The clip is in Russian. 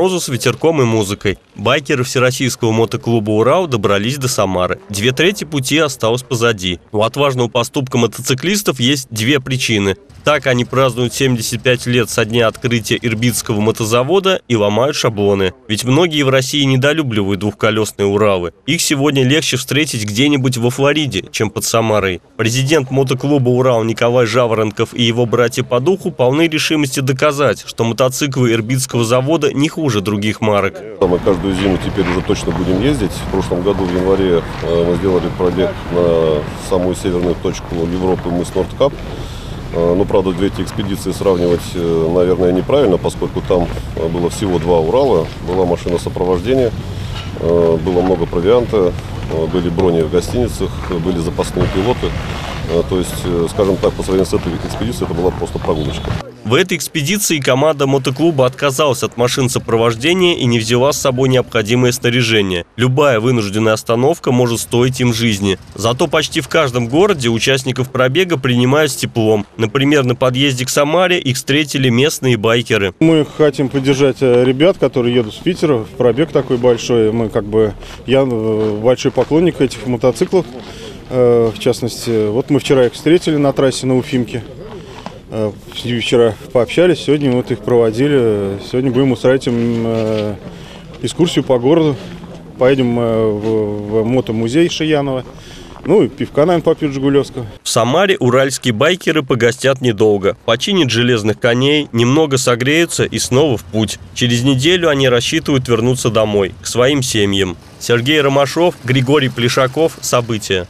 морозу с ветерком и музыкой. Байкеры Всероссийского мотоклуба «Урау» добрались до Самары. Две трети пути осталось позади. У отважного поступка мотоциклистов есть две причины. Так они празднуют 75 лет со дня открытия Ирбитского мотозавода и ломают шаблоны. Ведь многие в России недолюбливают двухколесные «Уралы». Их сегодня легче встретить где-нибудь во Флориде, чем под Самарой. Президент мотоклуба «Урал» Николай Жаворонков и его братья по духу полны решимости доказать, что мотоциклы Ирбитского завода не хуже других марок. Мы каждую зиму теперь уже точно будем ездить. В прошлом году в январе мы сделали пробег на самую северную точку Европы, мыс Нордкап. Ну, правда, две эти экспедиции сравнивать, наверное, неправильно, поскольку там было всего два «Урала», была машина сопровождения, было много провианта, были брони в гостиницах, были запасные пилоты. То есть, скажем так, по сравнению с этой экспедицией, это была просто прогулочка. В этой экспедиции команда мотоклуба отказалась от машин сопровождения и не взяла с собой необходимое снаряжение. Любая вынужденная остановка может стоить им жизни. Зато почти в каждом городе участников пробега принимают с теплом. Например, на подъезде к Самаре их встретили местные байкеры. Мы хотим поддержать ребят, которые едут с Питера в пробег такой большой. Я большой поклонник этих мотоциклов. В частности, вот мы вчера их встретили на трассе на Уфимке. Вчера пообщались, сегодня вот их проводили. Сегодня будем устраивать им экскурсию по городу. Поедем в мотомузей Шиянова. Ну и пивка, наверное, попьют жигулевского. В Самаре уральские байкеры погостят недолго. Починят железных коней, немного согреются и снова в путь. Через неделю они рассчитывают вернуться домой, к своим семьям. Сергей Ромашов, Григорий Плешаков. События.